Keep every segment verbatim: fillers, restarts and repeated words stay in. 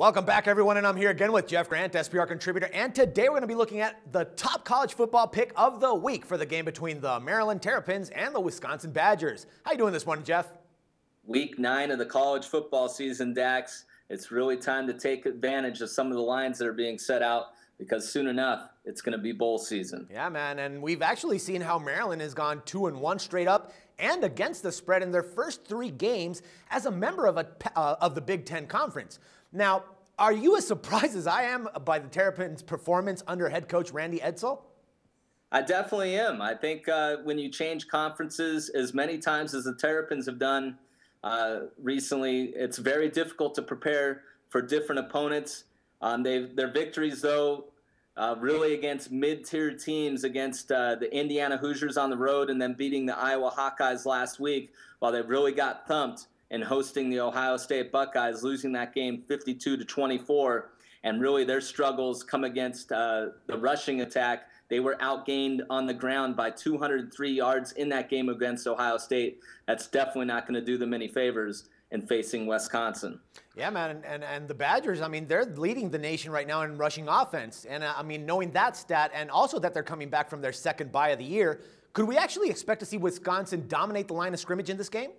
Welcome back, everyone, and I'm here again with Jeff Grant, S B R contributor, and today we're going to be looking at the top college football pick of the week for the game between the Maryland Terrapins and the Wisconsin Badgers. How you doing this morning, Jeff? Week nine of the college football season, Dax. It's really time to take advantage of some of the lines that are being set out, because soon enough, it's going to be bowl season. Yeah, man, and we've actually seen how Maryland has gone two and one straight up and against the spread in their first three games as a member of, a, uh, of the Big Ten Conference. Now, are you as surprised as I am by the Terrapins' performance under head coach Randy Edsall? I definitely am. I think uh, when you change conferences as many times as the Terrapins have done uh, recently, it's very difficult to prepare for different opponents. Um, they've, their victories, though, uh, really against mid-tier teams, against uh, the Indiana Hoosiers on the road and then beating the Iowa Hawkeyes last week, while they really got thumped and hosting the Ohio State Buckeyes, losing that game fifty-two to twenty-four. And really their struggles come against uh, the rushing attack. They were outgained on the ground by two hundred three yards in that game against Ohio State. That's definitely not going to do them any favors in facing Wisconsin. Yeah, man, and, and, and the Badgers, I mean, they're leading the nation right now in rushing offense. And uh, I mean, knowing that stat and also that they're coming back from their second bye of the year, could we actually expect to see Wisconsin dominate the line of scrimmage in this game?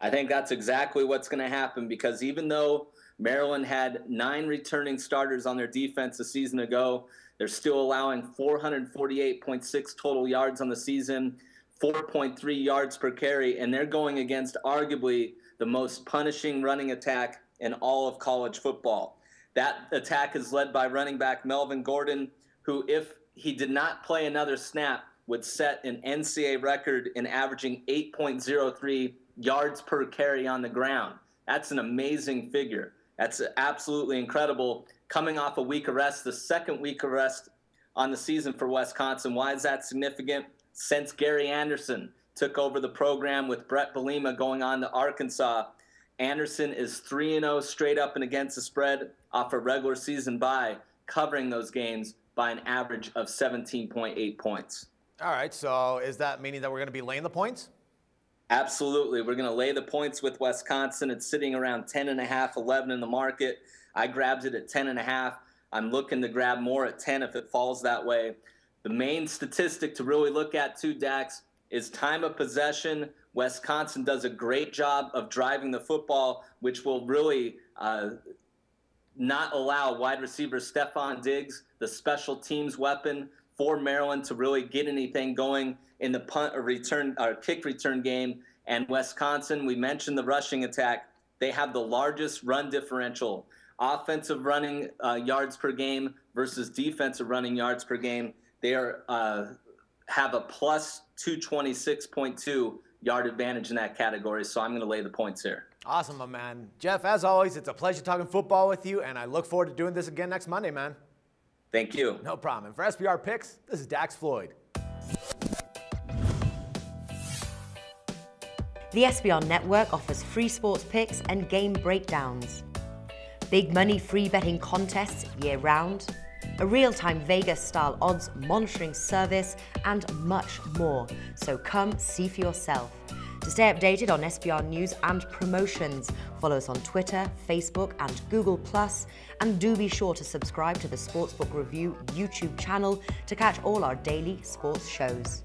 I think that's exactly what's going to happen, because even though Maryland had nine returning starters on their defense a season ago, they're still allowing four hundred forty-eight point six total yards on the season, four point three yards per carry, and they're going against arguably the most punishing running attack in all of college football. That attack is led by running back Melvin Gordon, who, if he did not play another snap, would set an N C A A record in averaging eight point oh three yards per carry on the ground. That's an amazing figure. That's absolutely incredible. Coming off a week of rest, the second week of rest on the season for Wisconsin. Why is that significant? Since Gary Anderson took over the program with Brett Belima going on to Arkansas, Anderson is three and oh straight up and against the spread off a regular season bye, covering those games by an average of seventeen point eight points. All right, so is that meaning that we're going to be laying the points? Absolutely. We're going to lay the points with Wisconsin. It's sitting around ten and a half, eleven in the market. I grabbed it at ten and a half. I'm looking to grab more at ten if it falls that way. The main statistic to really look at too, Dax, is time of possession. Wisconsin does a great job of driving the football, which will really uh, not allow wide receiver Stephon Diggs, the special teams weapon for Maryland, to really get anything going in the punt or return or kick return game. And Wisconsin, we mentioned the rushing attack. They have the largest run differential, offensive running uh, yards per game versus defensive running yards per game. They are uh, have a plus two twenty-six point two yard advantage in that category. So I'm going to lay the points here. Awesome, my man. Jeff, as always, it's a pleasure talking football with you, and I look forward to doing this again next Monday, man. Thank you. No problem. And for S B R Picks, this is Dax Floyd. The S B R Network offers free sports picks and game breakdowns, big money free betting contests year-round, a real-time Vegas-style odds monitoring service, and much more. So come see for yourself. To stay updated on S B R news and promotions, follow us on Twitter, Facebook, and Google plus, and do be sure to subscribe to the Sportsbook Review YouTube channel to catch all our daily sports shows.